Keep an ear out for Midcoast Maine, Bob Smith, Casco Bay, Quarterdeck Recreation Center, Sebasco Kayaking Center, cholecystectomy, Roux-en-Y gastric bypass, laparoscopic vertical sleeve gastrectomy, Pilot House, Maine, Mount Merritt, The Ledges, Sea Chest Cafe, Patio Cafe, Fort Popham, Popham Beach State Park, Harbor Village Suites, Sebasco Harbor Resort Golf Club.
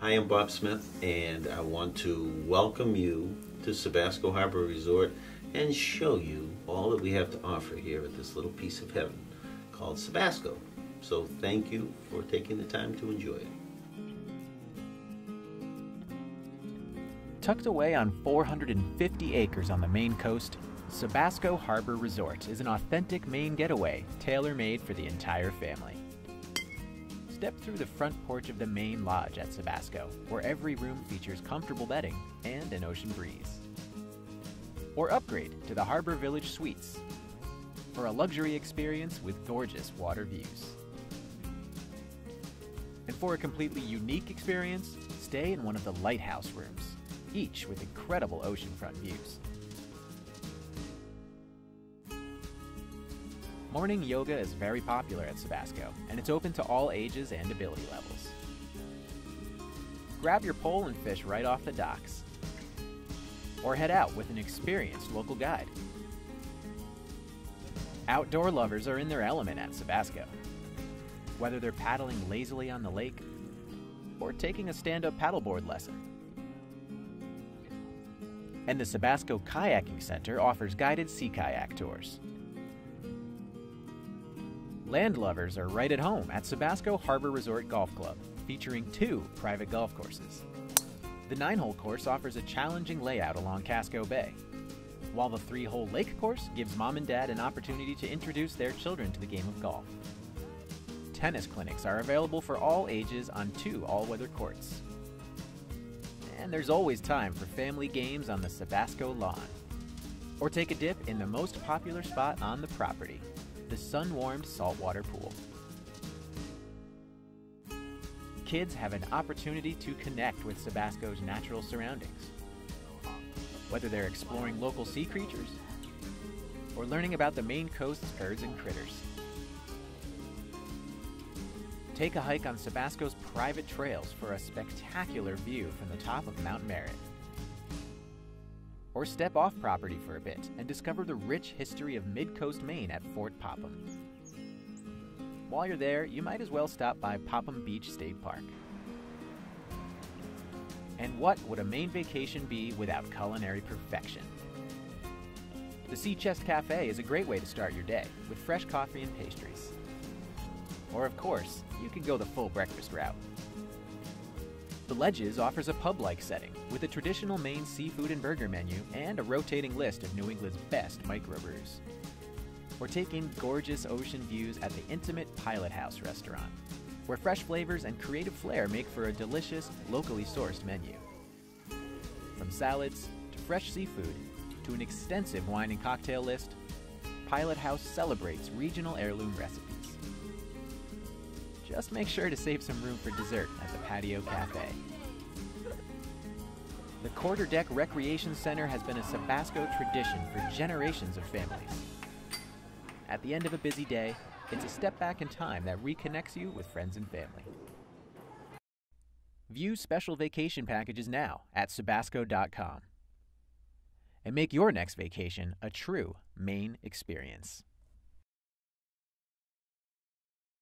Hi, I'm Bob Smith, and I want to welcome you to Sebasco Harbor Resort and show you all that we have to offer here at this little piece of heaven called Sebasco. So thank you for taking the time to enjoy it. Tucked away on 450 acres on the Maine coast, Sebasco Harbor Resort is an authentic Maine getaway tailor-made for the entire family. Step through the front porch of the Maine Lodge at Sebasco, where every room features comfortable bedding and an ocean breeze. Or upgrade to the Harbor Village Suites for a luxury experience with gorgeous water views. And for a completely unique experience, stay in one of the lighthouse rooms, each with incredible oceanfront views. Morning yoga is very popular at Sebasco, and it's open to all ages and ability levels. Grab your pole and fish right off the docks, or head out with an experienced local guide. Outdoor lovers are in their element at Sebasco. Whether they're paddling lazily on the lake or taking a stand-up paddleboard lesson. And the Sebasco Kayaking Center offers guided sea kayak tours. Land lovers are right at home at Sebasco Harbor Resort Golf Club, featuring 2 private golf courses. The 9-hole course offers a challenging layout along Casco Bay, while the 3-hole lake course gives mom and dad an opportunity to introduce their children to the game of golf. Tennis clinics are available for all ages on 2 all-weather courts. And there's always time for family games on the Sebasco lawn, or take a dip in the most popular spot on the property, the sun-warmed saltwater pool. Kids have an opportunity to connect with Sebasco's natural surroundings. Whether they're exploring local sea creatures or learning about the Maine coast's birds and critters. Take a hike on Sebasco's private trails for a spectacular view from the top of Mount Merritt. Or step off property for a bit and discover the rich history of Midcoast Maine at Fort Popham. While you're there, you might as well stop by Popham Beach State Park. And what would a Maine vacation be without culinary perfection? The Sea Chest Cafe is a great way to start your day with fresh coffee and pastries. Or of course, you can go the full breakfast route. The Ledges offers a pub-like setting with a traditional Maine seafood and burger menu and a rotating list of New England's best microbrews. Or take in gorgeous ocean views at the intimate Pilot House restaurant, where fresh flavors and creative flair make for a delicious, locally sourced menu. From salads to fresh seafood to an extensive wine and cocktail list, Pilot House celebrates regional heirloom recipes. Just make sure to save some room for dessert at the Patio Cafe. The Quarterdeck Recreation Center has been a Sebasco tradition for generations of families. At the end of a busy day, it's a step back in time that reconnects you with friends and family. View special vacation packages now at sebasco.com and make your next vacation a true Maine experience.